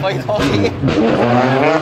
Like talking.